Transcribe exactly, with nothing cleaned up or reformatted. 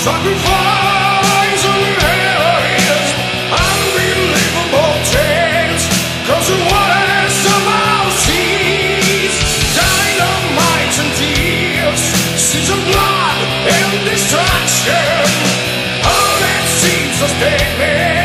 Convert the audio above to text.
Sacrifice on your areas, unbelievable tales, cross the waters of our seas, dynamite and tears, seas of blood and destruction. All that seems so stable.